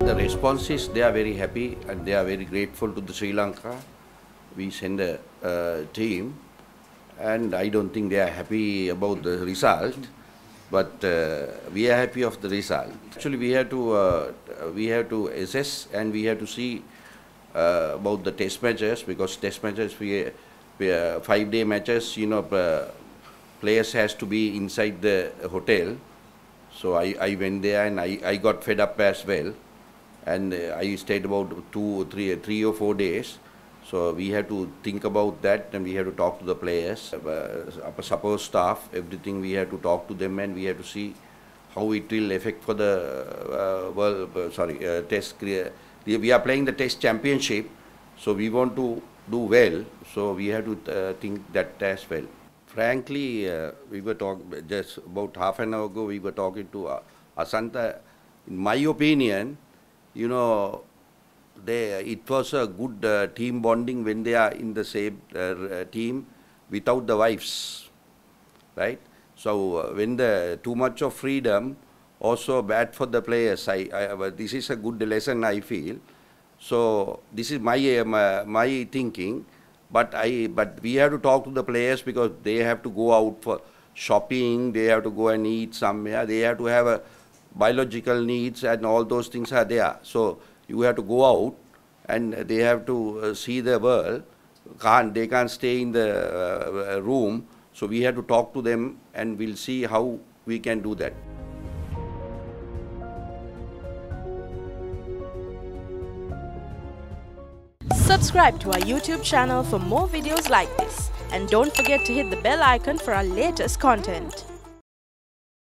The response is they are very happy and they are very grateful to the Sri Lanka. We send a team and I don't think they are happy about the result, but we are happy of the result. Actually we have to assess and we have to see about the test matches, because test matches we 5-day matches, you know, players has to be inside the hotel. So I went there and I got fed up as well. And I stayed about three or four days. So we have to think about that and we have to talk to the players, our support staff, everything. We have to talk to them and we have to see how it will affect for the test career. We are playing the test championship, so we want to do well. So we have to think that as well. Frankly, we were talking just about half an hour ago. We were talking to Asanta. In my opinion, you know, it was a good team bonding when they are in the same team without the wives, right? So when the too much of freedom, also bad for the players. This is a good lesson, I feel. So this is my thinking. But we have to talk to the players, because they have to go out for shopping, they have to go and eat somewhere, they have to have a biological needs and all those things are there. So you have to go out and they have to see the world. They can't stay in the room. So we have to talk to them and we'll see how we can do that. Subscribe to our YouTube channel for more videos like this, and don't forget to hit the bell icon for our latest content.